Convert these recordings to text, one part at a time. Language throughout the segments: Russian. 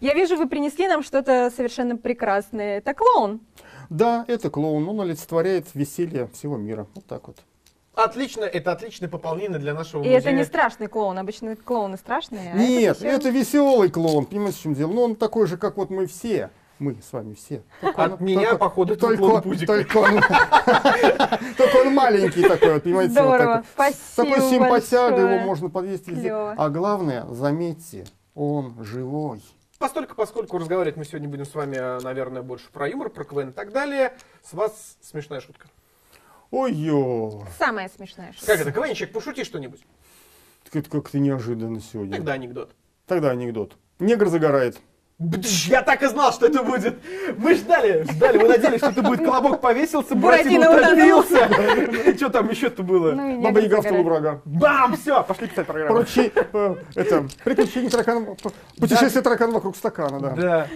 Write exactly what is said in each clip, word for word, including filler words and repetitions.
Я вижу, вы принесли нам что-то совершенно прекрасное. Это клоун. Да, это клоун. Он олицетворяет веселье всего мира. Вот так вот. Отлично, это отличное пополнение для нашего музея. И это не страшный клоун, обычно клоуны страшные. А нет, это, это веселый клоун, понимаете, в чем дело. Но он такой же, как вот мы все. Мы с вами все. Только От он, меня, только, походу, только, только, он, только он маленький такой, понимаете. Здорово, спасибо. Такой симпатяга, его можно подвесить везде. А главное, заметьте, он живой. Постольку, поскольку разговаривать мы сегодня будем с вами, наверное, больше про юмор, про КВН и так далее, с вас смешная шутка. Ой-ё. Самая смешная шутка. Как это, КВНчик, пошути что-нибудь. Это как-то неожиданно сегодня. Тогда анекдот. Тогда анекдот. Негр загорает. Бдж, я так и знал, что это будет. Мы ждали, ждали, мы надеялись, что это будет колобок повесился, Буратино утопился. Что там еще-то было? Баба Яга в тылу врага. Бам, все, пошли писать программу. Это приключение таракана, путешествие таракана вокруг стакана, да.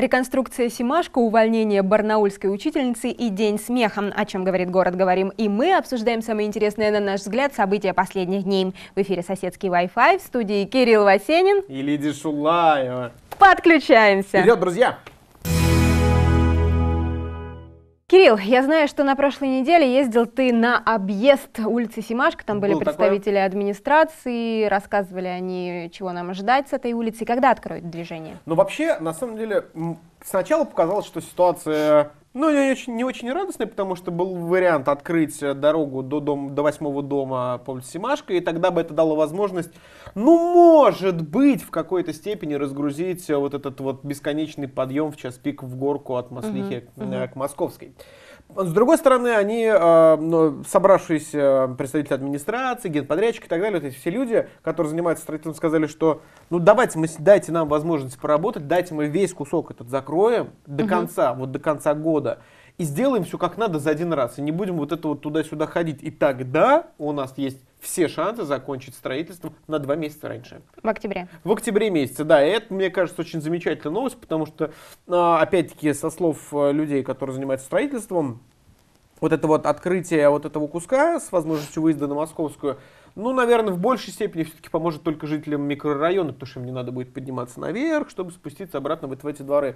Реконструкция Семашко, увольнение барнаульской учительницы и День смеха. О чем говорит город, говорим и мы. Обсуждаем самые интересные, на наш взгляд, события последних дней. В эфире «Соседский Wi-Fi», в студии Кирилл Васенин и Лидия Шулаева. Подключаемся. Привет, друзья! Кирилл, я знаю, что на прошлой неделе ездил ты на объезд улицы Семашко, там были представители администрации, рассказывали они, чего нам ждать с этой улицы, когда откроют движение. Ну вообще, на самом деле, сначала показалось, что ситуация ну, не, очень, не очень радостная, потому что был вариант открыть дорогу до, дом, до восьмого дома по улице Семашко, и тогда бы это дало возможность, ну может быть, в какой-то степени разгрузить вот этот вот бесконечный подъем в час пик в горку от Маслихи [S2] Mm-hmm. [S1] К Московской. С другой стороны, они, собравшиеся представители администрации, генподрядчики и так далее, вот эти все люди, которые занимаются строительством, сказали, что ну давайте мы, дайте нам возможность поработать, дайте мы весь кусок этот закроем до угу. конца, вот до конца года, и сделаем все как надо за один раз, и не будем вот это вот туда-сюда ходить. И тогда у нас есть все шансы закончить строительство на два месяца раньше. В октябре. В октябре месяце, да. И это, мне кажется, очень замечательная новость, потому что, опять-таки, со слов людей, которые занимаются строительством, вот это вот открытие вот этого куска с возможностью выезда на Московскую, ну, наверное, в большей степени все-таки поможет только жителям микрорайона, потому что им не надо будет подниматься наверх, чтобы спуститься обратно в эти дворы.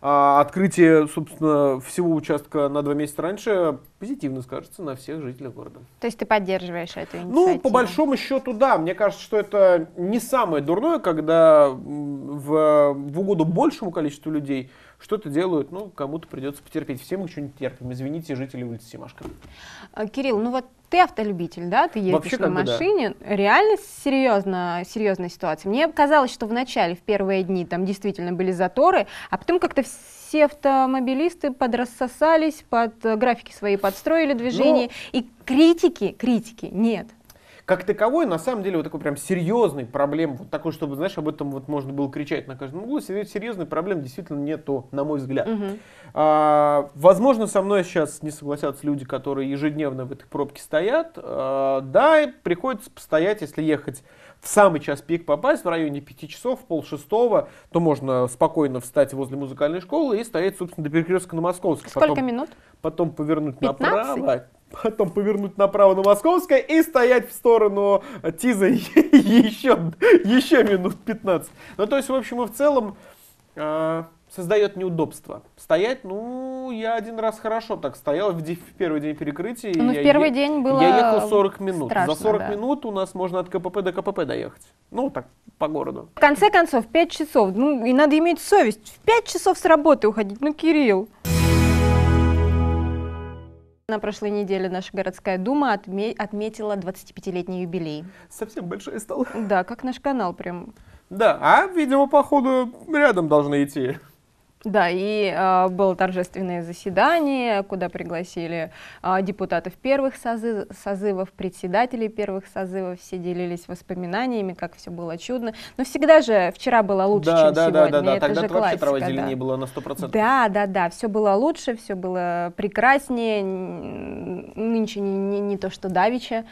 А открытие, собственно, всего участка на два месяца раньше позитивно скажется на всех жителей города. То есть ты поддерживаешь эту инициативу? Ну, по большому счету, да. Мне кажется, что это не самое дурное, когда в, в угоду большему количеству людей что-то делают, ну, кому-то придется потерпеть. Все мы что-нибудь терпим. Извините, жители улицы Семашко. Кирилл, ну вот ты автолюбитель, да? Ты ездишь вообще на машине. Да. Реально серьезно, серьезная ситуация. Мне казалось, что в начале, в первые дни, там действительно были заторы, а потом как-то все автомобилисты подрассосались, под графики свои подстроили движение. Но... И критики, критики нет. Как таковой, на самом деле, вот такой прям серьезной проблемы, вот такой, чтобы, знаешь, об этом вот можно было кричать на каждом углу, серьезной проблем действительно нету, на мой взгляд. Угу. А, возможно, со мной сейчас не согласятся люди, которые ежедневно в этой пробке стоят. А, да, приходится постоять, если ехать в самый час пик попасть, в районе пяти часов, в полшестого, то можно спокойно встать возле музыкальной школы и стоять, собственно, до перекрестка на Московской. Сколько потом, минут? Потом повернуть пятнадцать? Направо. Потом повернуть направо на Московское и стоять в сторону ТИЗа еще, еще минут пятнадцать. Ну, то есть, в общем и в целом, э, создает неудобство. Стоять, ну, я один раз хорошо так стоял в, в первый день перекрытия. Ну, в первый е... день было я ехал сорок минут. Страшно, за сорок да. минут у нас можно от КПП до КПП доехать. Ну, так, по городу. В конце концов, пять часов. Ну, и надо иметь совесть. В пять часов с работы уходить. Ну, Кирилл. На прошлой неделе наша городская дума отме- отметила двадцатипятилетний юбилей. Совсем большой стал. Да, как наш канал прям. Да, а, видимо, походу рядом должны идти. Да, и э, было торжественное заседание, куда пригласили э, депутатов первых созыв, созывов, председателей первых созывов, все делились воспоминаниями, как все было чудно. Но всегда же вчера было лучше, да, чем да, сегодня. Да, да, да, тогда же это классика, вообще трава зеленее да. была на сто процентов. Да, да, да, все было лучше, все было прекраснее, нынче не, не, не то что давеча.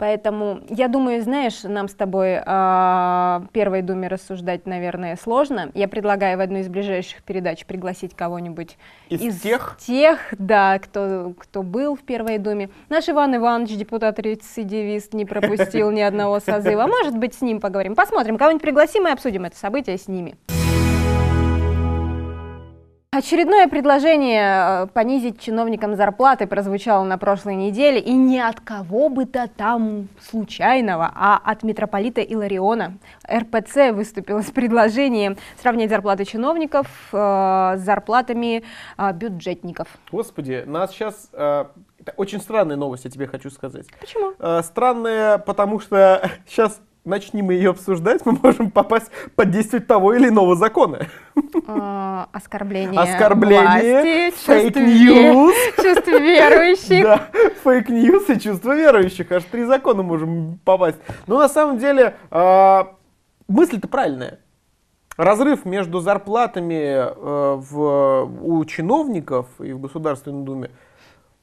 Поэтому, я думаю, знаешь, нам с тобой о Первой Думе рассуждать, наверное, сложно. Я предлагаю в одну из ближайших передач пригласить кого-нибудь из, из тех, тех да, кто, кто был в Первой Думе. Наш Иван Иванович, депутат-рецидивист, не пропустил ни одного созыва. Может быть, с ним поговорим. Посмотрим, кого-нибудь пригласим и обсудим это событие с ними. Очередное предложение понизить чиновникам зарплаты прозвучало на прошлой неделе, и не от кого бы то там случайного, а от митрополита Илариона. эр пэ цэ выступила с предложением сравнять зарплаты чиновников э, с зарплатами э, бюджетников. Господи, нас сейчас... Э... Это очень странная новость, я тебе хочу сказать. Почему? Э, странная, потому что сейчас... Начни мы ее обсуждать, мы можем попасть под действие того или иного закона. А, оскорбление, оскорбление власти, фейк-ньюс, чувство верующих. Да, фейк-ньюс и чувство верующих. Аж три закона можем попасть. Но на самом деле а, мысль-то правильная. Разрыв между зарплатами а, в, у чиновников и в Государственной Думе,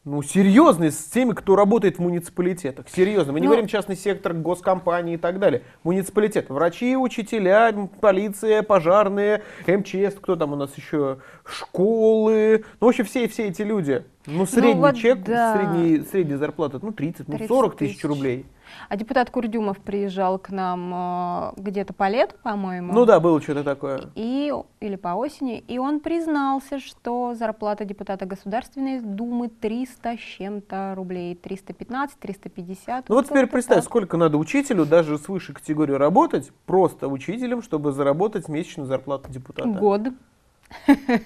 ну, серьезный с теми, кто работает в муниципалитетах. Серьезно. Мы не ну, говорим частный сектор, госкомпании и так далее. Муниципалитет. Врачи, учителя, полиция, пожарные, эм че эс, кто там у нас еще, школы. Ну, вообще все, все эти люди. Ну, средний ну, вот чек, да. средний, средняя зарплата, ну, тридцать, сорок тысяч рублей. А депутат Курдюмов приезжал к нам э, где-то по лету, по-моему. Ну да, было что-то такое. И, или по осени. И он признался, что зарплата депутата Государственной Думы триста с чем-то рублей. триста пятнадцать — триста пятьдесят. Ну вот теперь представь, так. сколько надо учителю, даже с высшей категории, работать, просто учителем, чтобы заработать месячную зарплату депутата. Год.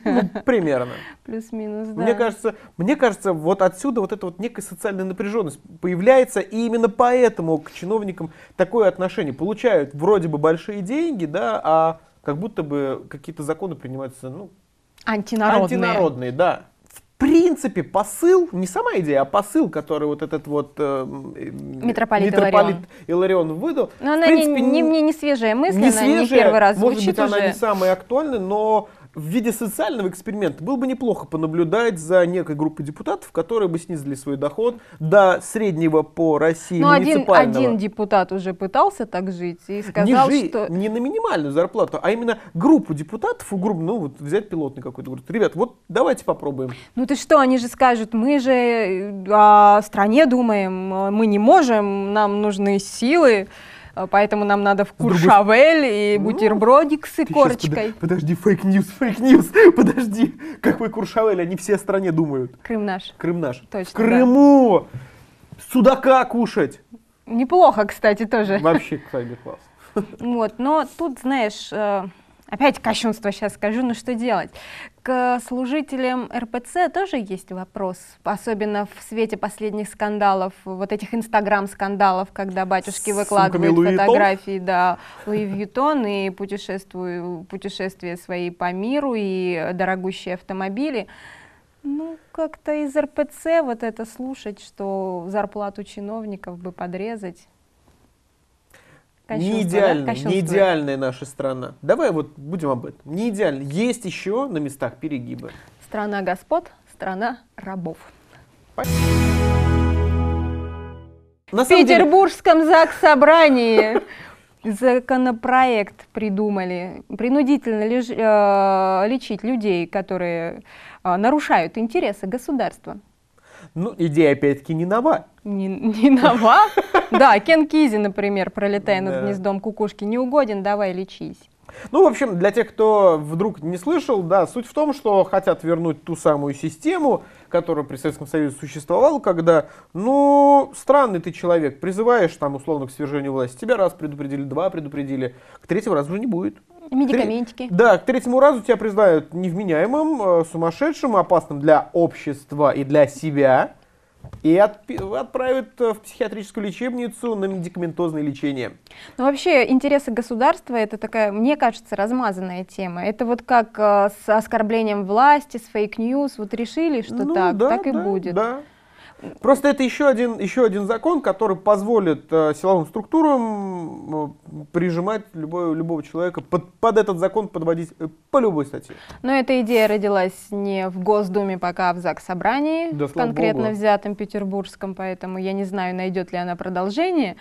Ну, примерно. Плюс-минус, да. Мне кажется, мне кажется, вот отсюда вот эта вот некая социальная напряженность появляется, и именно поэтому к чиновникам такое отношение. Получают вроде бы большие деньги, да, а как будто бы какие-то законы принимаются, ну... Антинародные. Антинародные, да. В принципе, посыл, не сама идея, а посыл, который вот этот вот э, митрополит, митрополит Иларион выдал. Но она в принципе, не, не, не свежая мысль, не она свежая, не первый раз звучит. Может быть, уже. Она не самая актуальная, но... В виде социального эксперимента было бы неплохо понаблюдать за некой группой депутатов, которые бы снизили свой доход до среднего по России Но муниципального. Один, один депутат уже пытался так жить и сказал, не жи, что... Не на минимальную зарплату, а именно группу депутатов, группу, ну вот взять пилотный какой-то, говорит, ребят, вот давайте попробуем. Ну ты что, они же скажут, мы же о стране думаем, мы не можем, нам нужны силы. Поэтому нам надо в куршавель и бутербродик с икорочкой. Подожди, фейк-ньюс, фейк-ньюс, подожди. Какой куршавель? Они все о стране думают. Крым наш. Крым наш. Точно. В Крыму судака кушать. Неплохо, кстати, тоже. Вообще, кстати, класс. Вот, но тут, знаешь, опять кощунство сейчас скажу, но что делать? К служителям эр пэ цэ тоже есть вопрос, особенно в свете последних скандалов, вот этих инстаграм-скандалов, когда батюшки выкладывают фотографии, да, Луи Вьютон и путешествия свои по миру, и дорогущие автомобили. Ну, как-то из эр пэ цэ вот это слушать, что зарплату чиновников бы подрезать. Не идеальная, да? не идеальная наша страна. Давай вот будем об этом. Не идеально. Есть еще на местах перегибы. Страна господ, страна рабов. Спасибо. В Петербургском заксобрании законопроект придумали. Принудительно лечить людей, которые нарушают интересы государства. Ну, идея, опять-таки, не нова. Не, не нова? Да, Кен Кизи, например, пролетая над гнездом кукушки, не угоден, давай лечись. Ну, в общем, для тех, кто вдруг не слышал, да, суть в том, что хотят вернуть ту самую систему, которая при Советском Союзе существовала, когда, ну, странный ты человек, призываешь, там, условно, к свержению власти, тебя раз предупредили, два предупредили, к третьему разу уже не будет. Медикаментики. Три... Да, к третьему разу тебя признают невменяемым, э, сумасшедшим, опасным для общества и для себя, и от... отправят в психиатрическую лечебницу на медикаментозное лечение. Ну, вообще, интересы государства — это такая, мне кажется, размазанная тема. Это вот как э, с оскорблением власти, с фейк-ньюс, вот решили, что ну, так, да, так и да, будет. Да. Просто это еще один, еще один закон, который позволит э, силовым структурам э, прижимать любой, любого человека, под, под этот закон подводить э, по любой статье. Но эта идея родилась не в Госдуме пока, а в Заксобрании, да, в конкретно Богу. взятом петербургском, поэтому я не знаю, найдет ли она продолжение.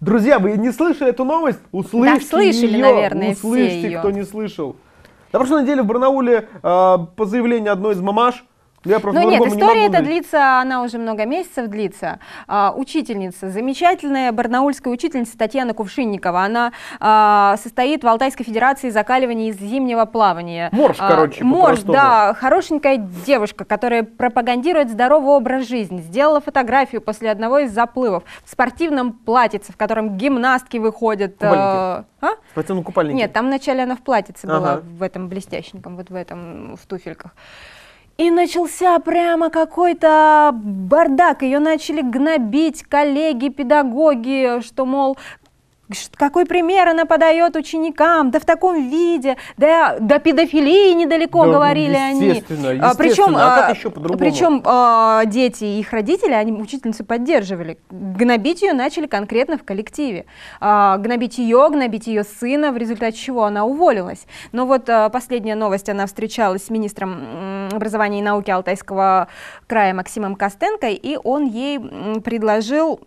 Друзья, вы не слышали эту новость? Услышьте да, слышали, ее, наверное, услышьте, все ее. кто не слышал. На прошлой неделе в Барнауле э, по заявлению одной из мамаш. Я просто Но нет, история не эта длится, она уже много месяцев длится. А, учительница, замечательная барнаульская учительница Татьяна Кувшинникова, она а, состоит в Алтайской федерации закаливания из зимнего плавания. Морж, а, короче, Морж, да, хорошенькая девушка, которая пропагандирует здоровый образ жизни. Сделала фотографию после одного из заплывов в спортивном платьице, в котором гимнастки выходят. А? Спортивном купальнике. Нет, там вначале она в платьице ага. была, в этом блестященьком, вот в этом, в туфельках. И начался прямо какой-то бардак, ее начали гнобить коллеги, педагоги, что, мол, какой пример она подает ученикам, да в таком виде, да до педофилии недалеко, да, говорили они. Естественно, естественно. Причем, а как еще по-другому? Причем а, дети и их родители, они учительницу поддерживали. Гнобить ее начали конкретно в коллективе. А, гнобить ее, гнобить ее сына, в результате чего она уволилась. Но вот а, последняя новость, она встречалась с министром образования и науки Алтайского края Максимом Костенко, и он ей предложил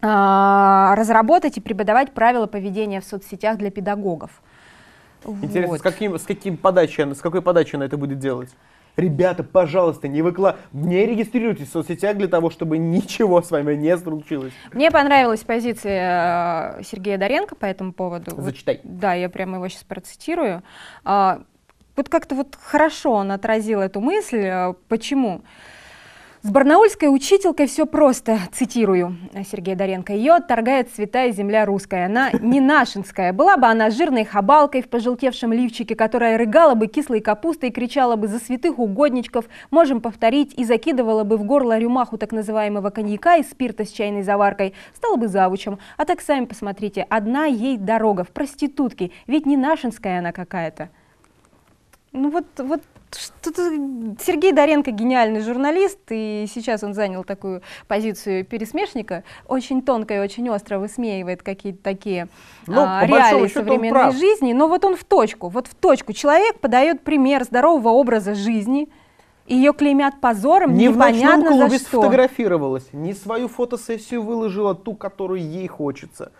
разработать и преподавать правила поведения в соцсетях для педагогов. Интересно, вот. с, каким, с, каким подачей, с какой подачей она это будет делать? Ребята, пожалуйста, не, выкла... не регистрируйтесь в соцсетях для того, чтобы ничего с вами не случилось. Мне понравилась позиция Сергея Доренко по этому поводу. Зачитай. Вот, да, я прямо его сейчас процитирую. Вот как-то вот хорошо он отразил эту мысль. Почему? С барнаульской учителькой все просто, цитирую Сергея Доренко. Ее отторгает святая земля русская, она не нашинская. Была бы она жирной хабалкой в пожелтевшем лифчике, которая рыгала бы кислой капустой, кричала бы за святых угодничков, можем повторить, и закидывала бы в горло рюмаху так называемого коньяка и спирта с чайной заваркой, стала бы завучем. А так сами посмотрите, одна ей дорога в проститутке, ведь не нашинская она какая-то. Ну вот, вот. Сергей Доренко гениальный журналист, и сейчас он занял такую позицию пересмешника, очень тонко и очень остро высмеивает какие-то такие ну, а, реалии современной жизни, но вот он в точку, вот в точку. Человек подает пример здорового образа жизни, ее клеймят позором, не непонятно за что. Не в ночном клубе сфотографировалась, не свою фотосессию выложила, ту, которую ей хочется.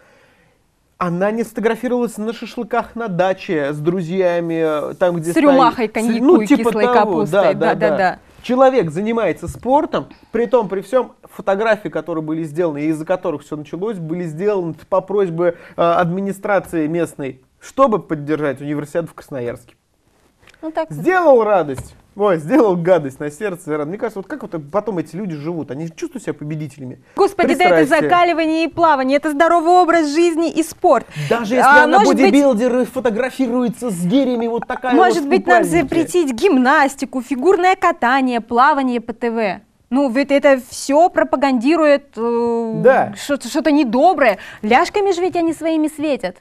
Она не сфотографировалась на шашлыках на даче с друзьями, там, где... С рюмахой, коньяку, ну, типа кислой того. капустой. Да, да, да, да. да. Человек занимается спортом, при том, при всем, фотографии, которые были сделаны, из-за которых все началось, были сделаны по просьбе э, администрации местной, чтобы поддержать универсиаду в Красноярске. Ну, так... Сделал радость. Ой, сделал гадость на сердце. Мне кажется, вот как вот потом эти люди живут? Они чувствуют себя победителями. Господи, да это закаливание и плавание, это здоровый образ жизни и спорт. Даже если а, она бодибилдер быть... фотографируется с гирями, вот такая Может вот быть, нам запретить гимнастику, фигурное катание, плавание по ТВ. Ну, ведь это все пропагандирует э, да. что-то недоброе. Ляшками же ведь они своими светят.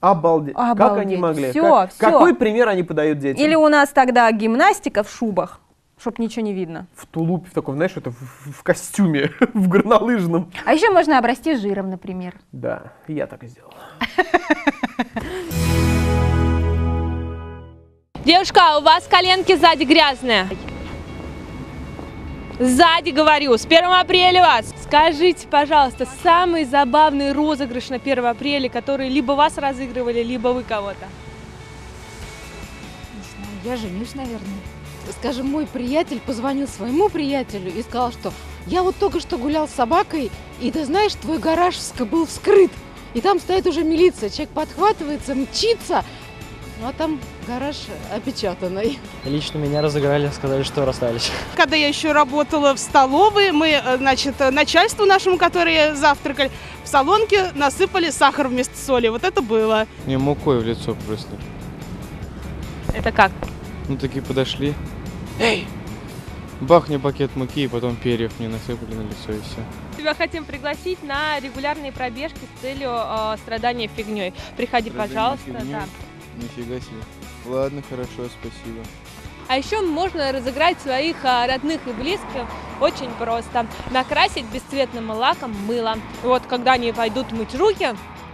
Обалдеть. Обалдеть. Как они могли? Все, как, все. Какой пример они подают детям? Или у нас тогда гимнастика в шубах, чтоб ничего не видно. В тулупе, в таком, знаешь, это в, в костюме, в горнолыжном. А еще можно обрасти жиром, например. Да, я так и сделала. Девушка, у вас коленки сзади грязные. Сзади, говорю, с первого апреля вас. Скажите, пожалуйста, самый забавный розыгрыш на первое апреля, который либо вас разыгрывали, либо вы кого-то? Не знаю, я женюсь, наверное. Скажем, мой приятель позвонил своему приятелю и сказал, что я вот только что гулял с собакой, и ты знаешь, твой гараж был вскрыт. И там стоит уже милиция, человек подхватывается, мчится, ну а там гараж опечатанный. Лично меня разыграли, сказали, что расстались. Когда я еще работала в столовой, мы, значит, начальству нашему, которые завтракали, в салонке насыпали сахар вместо соли. Вот это было. Мне мукой в лицо просто. Это как? Ну такие подошли. Эй! Бахни пакет муки, и потом перьев мне насыпали на лицо, и все. Тебя хотим пригласить на регулярные пробежки с целью э, страдания фигней. Приходи, страдание пожалуйста. Фигней. Да. Нифига себе. Ладно, хорошо, спасибо. А еще можно разыграть своих родных и близких очень просто. Накрасить бесцветным лаком мыло. И вот когда они пойдут мыть руки,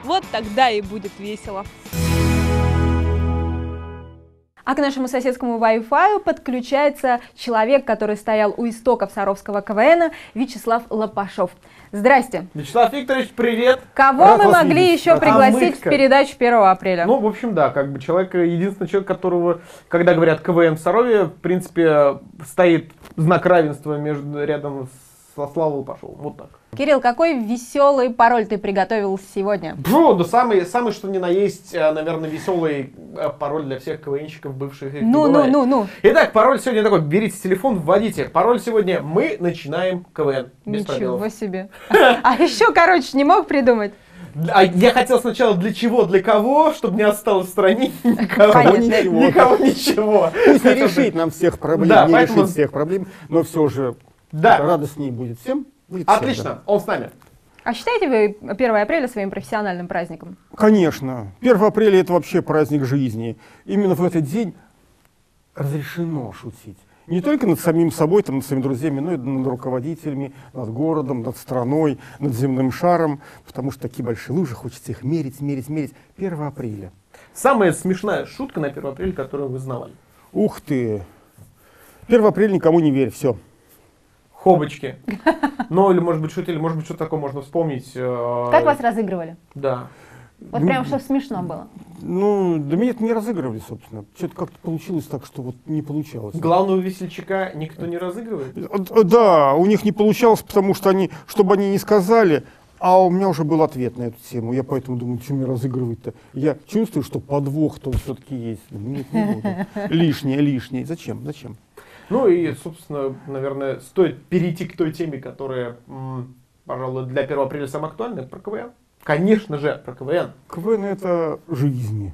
вот тогда и будет весело. А к нашему соседскому Wi-Fi подключается человек, который стоял у истоков саровского КВН, Вячеслав Лопашов. Здрасте. Вячеслав Викторович, привет. Кого Рад мы могли видеть. еще пригласить а в передачу первого апреля? Ну, в общем, да, как бы человек, единственный человек, которого, когда говорят КВН в Сарове, в принципе, стоит знак равенства между, рядом со Славой Лопашовым. Вот так. Кирилл, какой веселый пароль ты приготовил сегодня? Бро, да самый, самый что ни на есть, наверное, веселый пароль для всех КВНщиков бывших. Ну, ну, ну, ну. Итак, пароль сегодня такой: берите телефон, вводите. Пароль сегодня: мы начинаем КВН. Без пробелов. Ничего себе. А еще, короче, не мог придумать? Я хотел сначала для чего, для кого, чтобы не осталось в стране никого, ничего. Никого, ничего. Не решить нам всех проблем, не решить всех проблем, но все же радостнее будет всем. Отлично, он с нами. А считаете вы первое апреля своим профессиональным праздником? Конечно. первое апреля это вообще праздник жизни. Именно в этот день разрешено шутить. Не только над самим собой, там, над своими друзьями, но и над руководителями, над городом, над страной, над земным шаром. Потому что такие большие лужи, хочется их мерить, мерить, мерить. первое апреля. Самая смешная шутка на первое апреля, которую вы знавали. Ух ты. первое апреля никому не верь, все. Хобочки. Ну, или, может быть, шутили, может быть, что-то такое можно вспомнить. Как вас разыгрывали? Да. Вот прям, что смешно было. Ну, да меня это не разыгрывали, собственно. Что-то как-то получилось так, что вот не получалось. Главного весельчака никто не разыгрывает? Да, у них не получалось, потому что они, чтобы они не сказали, а у меня уже был ответ на эту тему. Я поэтому думаю, что мне разыгрывать-то? Я чувствую, что подвох-то все-таки есть. Нет, не буду. Лишнее, лишнее. Зачем, зачем? Ну и, собственно, наверное, стоит перейти к той теме, которая, м, пожалуй, для первого апреля самая актуальная, про КВН. Конечно же, про КВН. КВН — это жизнь.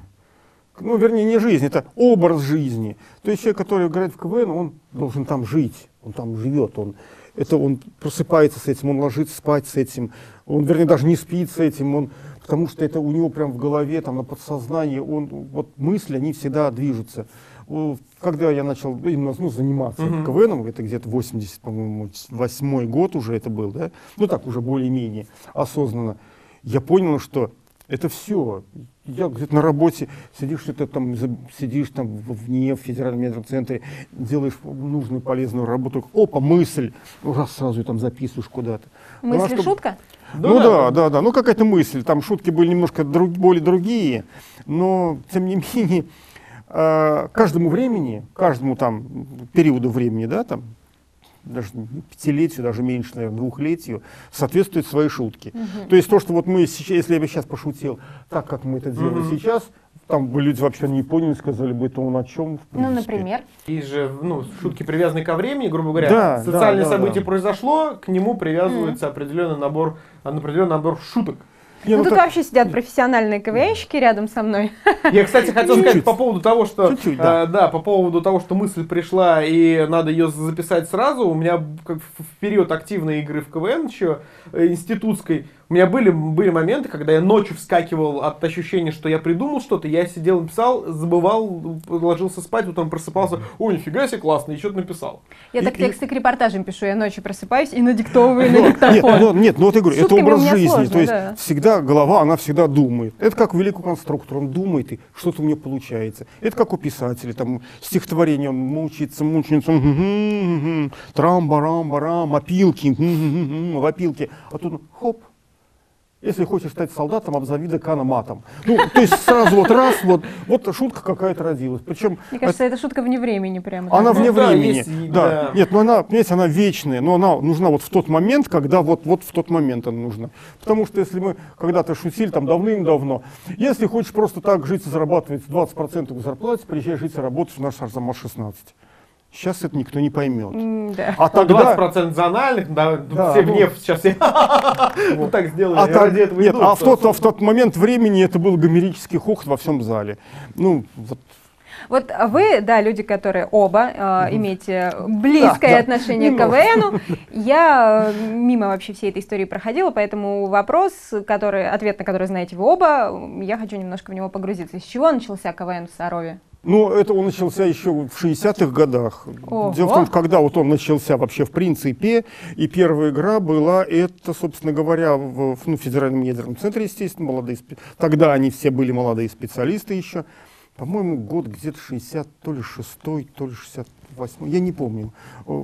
Ну, вернее, не жизнь, это образ жизни. То есть человек, который играет в КВН, он должен там жить, он там живет, он, это, он просыпается с этим, он ложится спать с этим, он, вернее, даже не спит с этим, он, потому что это у него прям в голове, там, на подсознании, он, вот мысли, они всегда движутся. Когда я начал именно, ну, заниматься uh-huh. КВНом, это где-то восемьдесят восьмой год уже это был, да? Ну так уже более-менее осознанно, я понял, что это все. Я где-то на работе сидишь, что-то там, сидишь там вне, в федеральном медцентре, делаешь нужную полезную работу, опа, мысль, раз сразу там записываешь куда-то. Мысль, ну, шутка? Да, ну да, да, да, да, ну какая-то мысль, там шутки были немножко друг, более другие, но тем не менее... каждому времени, каждому там периоду времени, да, там, даже пятилетию, даже меньше, наверное, двухлетию, соответствуют свои шутки. Угу. То есть то, что вот мы сейчас, если я бы сейчас пошутил так, как мы это делаем угу. сейчас, там бы люди вообще не поняли, сказали бы, это он о чем. Ну, например. И же, ну, шутки привязаны ко времени, грубо говоря. Да, социальное да, да, событие да. произошло, к нему привязывается угу. определенный набор, определенный набор шуток. Ну, ну, тут так... вообще сидят профессиональные КВНщики рядом со мной. Я, кстати, хотел сказать по поводу того, что Чуть -чуть, да. Э, да, по поводу того, что мысль пришла и надо ее записать сразу. У меня как в период активной игры в КВН еще институтской у меня были, были моменты, когда я ночью вскакивал от ощущения, что я придумал что-то, я сидел, написал, забывал, ложился спать, утром просыпался, о, нифига себе, классно, и что-то написал. Я и, так и... тексты к репортажам пишу, я ночью просыпаюсь и надиктовываю на диктофон. Нет, ну вот я говорю, это образ жизни, то есть всегда голова, она всегда думает. Это как великий конструктор, он думает, и что-то у него получается. Это как у писателя, там, стихотворение, он мучается, мучается, трам-барам-барам, опилки, в опилке, а тут хоп. Если хочешь стать солдатом, обзови декана матом. Ну, то есть сразу вот раз, вот, вот шутка какая-то родилась. Причем, мне кажется, это... эта шутка вне времени прямо. Она вне да, времени, есть, да. да. Нет, ну она, понимаете, она вечная, но она нужна вот в тот момент, когда вот, вот в тот момент она нужна. Потому что если мы когда-то шутили, там давным-давно, если хочешь просто так жить и зарабатывать двадцать процентов зарплаты, приезжай жить и работать в наш Арзамас шестнадцать. Сейчас это никто не поймет. Да. А тогда... двадцать процентов за анальных, да, да, все ну... в неф сейчас все вот так сделали. А, так... Нет, идут, а в, тот, в тот момент времени это был гомерический хохот во всем зале. Ну, вот. Вот вы, да, люди, которые оба э, имеете близкое да, отношение да, к КВНу, я мимо вообще всей этой истории проходила, поэтому вопрос, который, ответ на который знаете вы оба, я хочу немножко в него погрузиться. С чего начался КВН в Сарове? Ну, это он начался еще в шестидесятых годах. Ого. Дело в том, когда вот он начался вообще в принципе, и первая игра была, это, собственно говоря, в, ну, в Федеральном ядерном центре, естественно, молодые спе... тогда они все были молодые специалисты еще. По-моему, год где-то шестьдесят, то ли шестой, то ли шестьдесят восьмой, я не помню.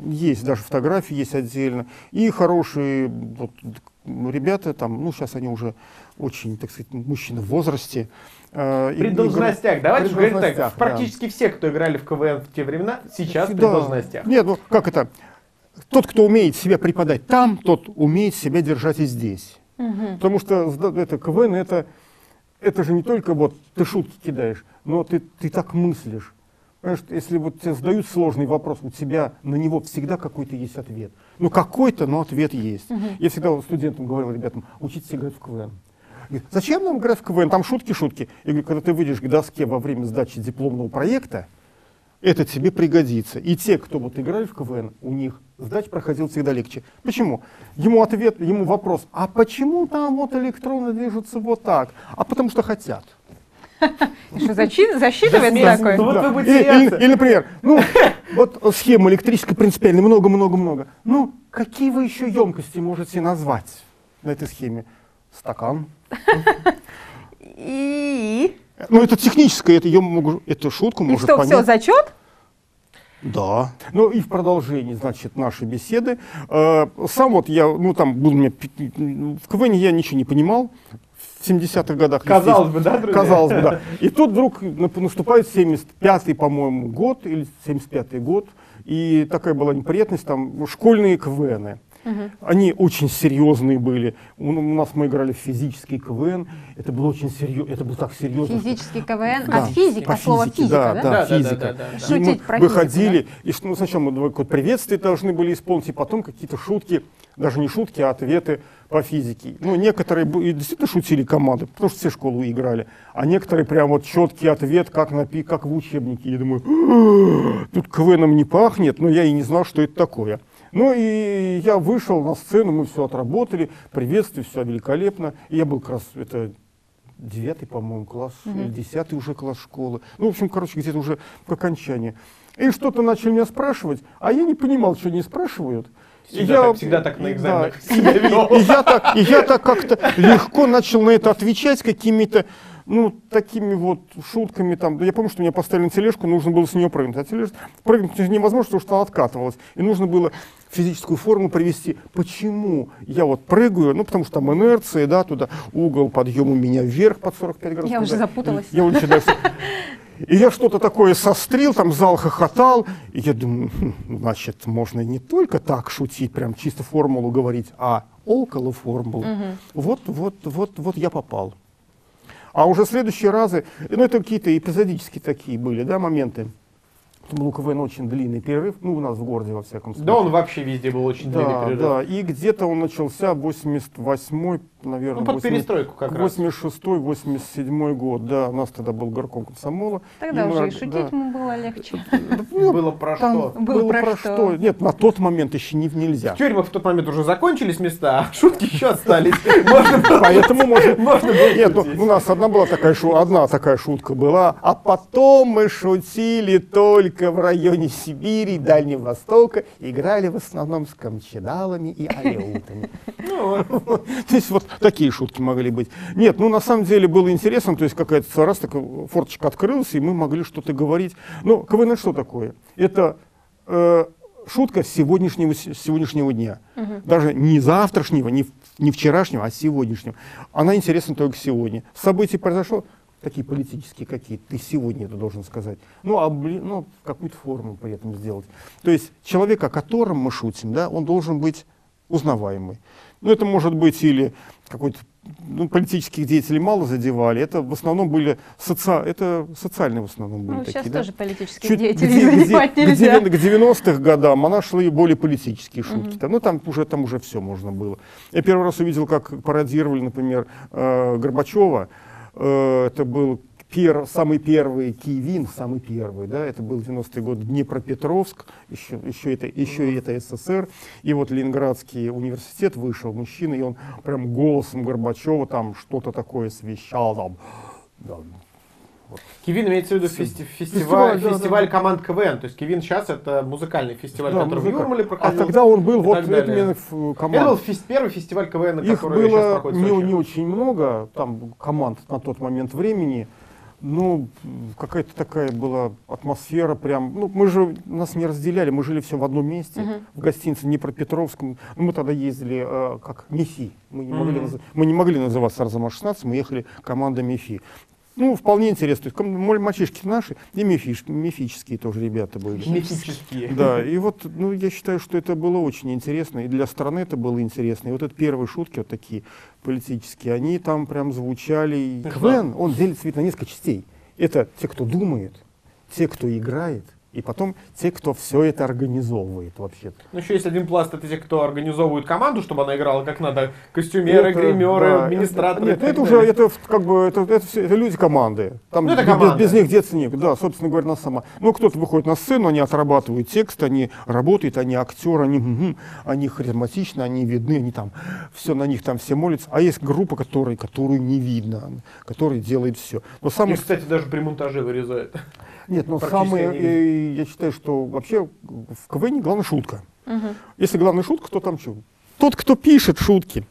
Есть даже фотографии, есть отдельно. И хорошие вот, ребята там, ну, сейчас они уже очень, так сказать, мужчины в возрасте. При и, должностях, и, давайте говорить так, да. Практически все, кто играли в КВН в те времена, сейчас да. при должностях. Нет, ну как это, тот, кто умеет себя преподать там, тот умеет себя держать и здесь. Угу. Потому что это, КВН, это, это же не только вот ты шутки кидаешь, но ты, ты так мыслишь. Понимаешь, если вот тебе задают сложный вопрос, у тебя на него всегда какой-то есть ответ. Ну какой-то, но ответ есть. Угу. Я всегда вот студентам говорил, ребятам, учитесь играть в КВН. Зачем нам играть в КВН? Там шутки-шутки. Я говорю, когда ты выйдешь к доске во время сдачи дипломного проекта, это тебе пригодится. И те, кто вот играли в КВН, у них сдача проходила всегда легче. Почему? Ему ответ, ему вопрос, а почему там вот электроны движутся вот так? А потому что хотят. Что, засчитывается такое? Или, например, ну, вот схема электрическая принципиальная, много-много-много. Ну, какие вы еще емкости можете назвать на этой схеме? Стакан. И... Ну, это техническое, это ее могу, эту шутку можно понять. И что, все, зачет? Да. Ну, и в продолжении, значит, нашей беседы. Э, сам вот я, ну, там был у меня... В КВН я ничего не понимал. В семидесятых годах. Казалось бы, да, друзья? Казалось бы, да. И тут вдруг наступает семьдесят пятый, по-моему, год, или семьдесят пятый год. И такая была неприятность, там, школьные КВНы. Угу. Они очень серьезные были. У нас мы играли в физический КВН. Это было очень серьезно. Это было так серьезно. Физический что... КВН. Да. От физики, по от слова физика, да? Да, да, да, физика. Да, да, да, да. Шутить про физику, выходили, да? И ну, сначала мы какое-то приветствие должны были исполнить, и потом какие-то шутки, даже не шутки, а ответы по физике. Ну, некоторые действительно шутили команды, потому что все школу играли, а некоторые прям вот четкий ответ, как, на, как в учебнике. Я думаю, тут КВНом не пахнет, но я и не знал, что это такое. Ну и я вышел на сцену, мы все отработали, приветствие, все великолепно. И я был как раз, это девятый, по-моему, класс, или десятый уже класс школы. Ну, в общем, короче, где-то уже к окончанию. И что-то начали меня спрашивать, а я не понимал, что они спрашивают. Всегда, я, так, всегда так на экзаменах да, себя вел. И, и, и я так, так как-то легко начал на это отвечать какими-то, ну, такими вот шутками там. Я помню, что меня поставили на тележку, нужно было с нее прыгнуть. А тележка прыгнуть невозможно, потому что она откатывалась. И нужно было физическую форму привести. Почему я вот прыгаю? Ну, потому что там инерция, да, туда угол подъема у меня вверх под сорок пять градусов. Я туда. Уже запуталась. И, я уже дальше... И я что-то такое сострил, там зал хохотал, и я думаю, значит, можно не только так шутить, прям чисто формулу говорить, а около формулы. Угу. Вот, вот, вот, вот я попал. А уже следующие разы, ну это какие-то эпизодические такие были, да, моменты. Был у КВН очень длинный перерыв, ну у нас в городе во всяком случае. Да, он вообще везде был очень да, длинный перерыв. Да, и где-то он начался восемьдесят восьмой, наверное, ну, под перестройку как раз. восемьдесят шестой — восемьдесят седьмой год, да, у нас тогда был горком комсомола. Тогда и уже мы, и шутить да. ему было легче. Было про что? Было про что? Нет, на тот момент еще не нельзя. В тюрьмах в тот момент уже закончились места, а шутки еще остались. Поэтому можно было. Нет, у нас одна была такая шутка, одна такая шутка была, а потом мы шутили только в районе Сибири, Дальнего Востока, играли в основном с камчадалами и алеутами. То есть вот такие шутки могли быть. Нет, ну на самом деле было интересно, то есть какая-то раз так форточка открылась, и мы могли что-то говорить. Ну, КВН что такое? Это шутка сегодняшнего, сегодняшнего дня. Даже не завтрашнего, не вчерашнего, а сегодняшнего. Она интересна только сегодня. Событие произошло, такие политические какие-то, ты сегодня это должен сказать, ну, а, ну какую-то форму при этом сделать. То есть человек, о котором мы шутим, да, он должен быть узнаваемый. Ну, это может быть или какой-то, ну, политических деятелей мало задевали, это в основном были, соци... это социальные в основном были. Ну, такие, сейчас да? тоже политические Чуть деятели задевать нельзя. К девяностых годам она шла и более политические шутки. Угу. Ну, там уже, там уже все можно было. Я первый раз увидел, как пародировали, например, Горбачева. Это был пер, самый первый Киевин, самый первый, да, это был девяностый год, Днепропетровск, еще, еще, это, еще и это СССР, и вот Ленинградский университет вышел, мужчина, и он прям голосом Горбачева там что-то такое свищал, там, да, Вот. Кивин имеется в виду фести фестиваль, фестиваль, да, фестиваль да, да, команд КВН. То есть Кивин сейчас это музыкальный фестиваль, да, который музыка. в Юрмале проходил. А тогда он был вот именно команд. Это был фест, первый фестиваль КВН, на который сейчас проходит в Сочи. Их было не очень много, там команд на тот момент времени. Ну, какая-то такая была атмосфера прям. Ну, мы же нас не разделяли, мы жили все в одном месте, uh-huh. в гостинице Днепропетровском. Ну, мы тогда ездили э, как МИФИ. Мы не, uh-huh. могли, мы не могли называться Арзамас шестнадцать, мы ехали команда МИФИ. Ну, вполне интересно. То есть, мальчишки наши, и мифиш, мифические тоже ребята были. Мифические. Да, и вот, ну, я считаю, что это было очень интересно, и для страны это было интересно. И вот это первые шутки, вот такие политические, они там прям звучали. КВН, он делится ведь на несколько частей. Это те, кто думает, те, кто играет, и потом те, кто все это организовывает вообще-то. Ну, еще есть один пласт, это те, кто организовывает команду, чтобы она играла как надо. Костюмеры, это, гримеры, да, администраторы. Это, нет, это уже это, как бы, это, это, все, это люди команды. Там, ну, это команда. Без, без них деться некуда, да, собственно говоря, она сама. Ну, кто-то выходит на сцену, они отрабатывают текст, они работают, они актеры, они, угу, они харизматичны, они видны, они там, все на них там все молятся. А есть группа, которой, которую не видно, которая делает все. Но самый... И, кстати, даже при монтаже вырезают. Нет, но самые, они... я считаю, что вообще в КВН главная шутка. Угу. Если главная шутка, то там что? Тот, кто пишет шутки.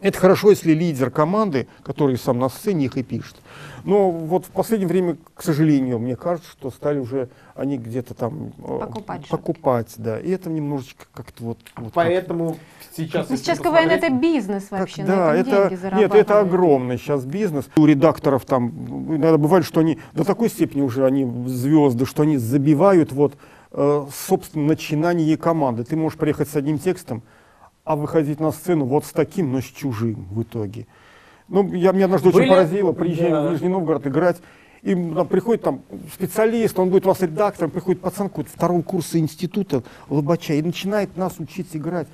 Это хорошо, если лидер команды, который сам на сцене их и пишет. Но вот в последнее время, к сожалению, мне кажется, что стали уже они где-то там покупать, покупать да. И это немножечко как-то вот. вот Поэтому как сейчас. Ну, сейчас КВН это бизнес вообще, как, да, на этом это, деньги зарабатывают. Нет, это огромный сейчас бизнес. У редакторов там иногда бывает, что они до такой степени уже они звезды, что они забивают вот э, собственно начинание команды. Ты можешь приехать с одним текстом, а выходить на сцену вот с таким, но с чужим в итоге. Ну, я, меня однажды Были? очень поразило, приезжаем да. в Нижний Новгород играть, и нам приходит там специалист, он будет у вас редактором, приходит пацан второго курса института Лобача и начинает нас учить играть.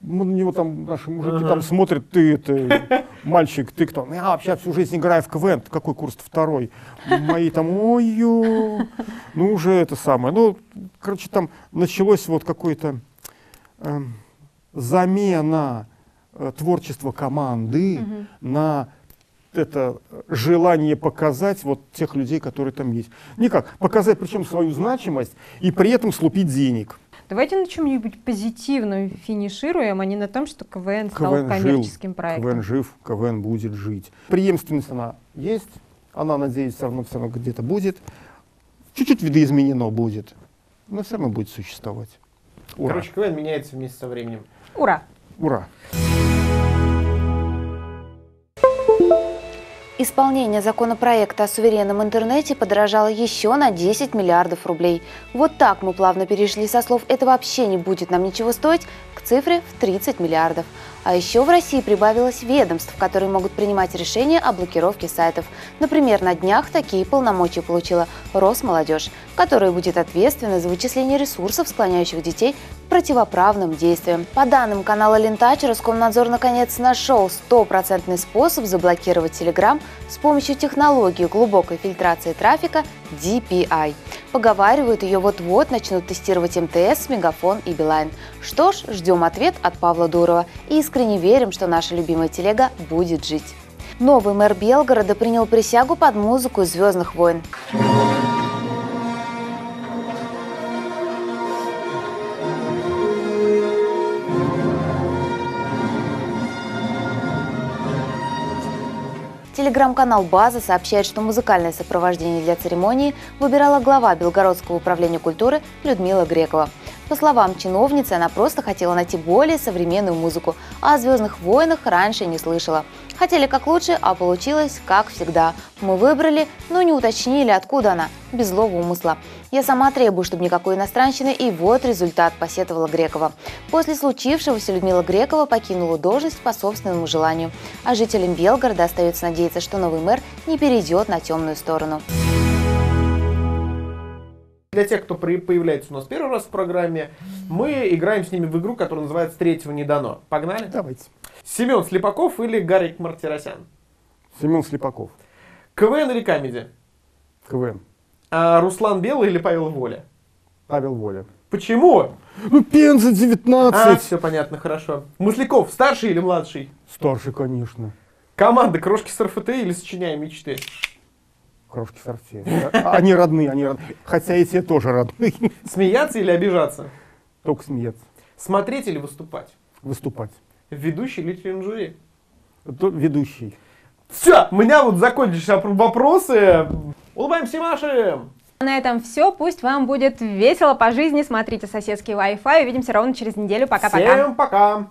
Мы на него там, наши мужики ага. там смотрят, ты, ты мальчик, ты кто? Я вообще всю жизнь играю в КВН, какой курс-то второй? Мои там, ой-ё, ну уже это самое. Ну, короче, там началось вот какое-то... Э, замена э, творчества команды угу. на это желание показать вот тех людей, которые там есть. Никак. Показать причем свою значимость и при этом слупить денег. Давайте на чем-нибудь позитивном финишируем, а не на том, что КВН стал КВН коммерческим жил, проектом. КВН жив, КВН будет жить. Преемственность она есть, она, надеюсь, все равно, все равно где-то будет. Чуть-чуть видоизменено будет, но все равно будет существовать. Ура. Короче, КВН меняется вместе со временем. Ура! Ура! Исполнение законопроекта о суверенном интернете подорожало еще на десять миллиардов рублей. Вот так мы плавно перешли со слов «это вообще не будет нам ничего стоить» к цифре в тридцать миллиардов. А еще в России прибавилось ведомств, которые могут принимать решения о блокировке сайтов. Например, на днях такие полномочия получила Росмолодежь, которая будет ответственна за вычисление ресурсов, склоняющих детей к противоправным действиям. По данным канала Лентач, Роскомнадзор наконец нашел стопроцентный способ заблокировать Telegram с помощью технологии глубокой фильтрации трафика ди пи ай. Поговаривают, ее вот-вот начнут тестировать эм тэ эс, Мегафон и Билайн. Что ж, ждем ответ от Павла Дурова. И искренне верим, что наша любимая телега будет жить. Новый мэр Белгорода принял присягу под музыку из «Звездных войн». Телеграм-канал «База» сообщает, что музыкальное сопровождение для церемонии выбирала глава Белгородского управления культуры Людмила Грекова. По словам чиновницы, она просто хотела найти более современную музыку, а о «Звездных войнах» раньше не слышала. Хотели как лучше, а получилось как всегда. Мы выбрали, но не уточнили, откуда она, без злого умысла. Я сама требую, чтобы никакой иностранщины, и вот результат, посетовала Грекова. После случившегося Людмила Грекова покинула должность по собственному желанию. А жителям Белгорода остается надеяться, что новый мэр не перейдет на темную сторону. Для тех, кто появляется у нас первый раз в программе, мы играем с ними в игру, которая называется «Третьего не дано». Погнали? Давайте. Семен Слепаков или Гарик Мартиросян? Семен Слепаков. КВН или камеди? КВН. А Руслан Белый или Павел Воля? Павел Воля. Почему? Ну, Пенза девятнадцать. А, все понятно, хорошо. Масляков старший или младший? Старший, конечно. Команда «Крошки с эр эф тэ» или «Сочиняя мечты»? Крошки сорти. Они родные, они родные. Хотя и те тоже родные. Смеяться или обижаться? Только смеяться. Смотреть или выступать? Выступать. Ведущий или член жюри? Ведущий. Все, у меня вот закончились вопросы. Улыбаемся, Маши! На этом все. Пусть вам будет весело по жизни. Смотрите «Соседский Wi-Fi». Увидимся ровно через неделю. Пока-пока. Всем пока!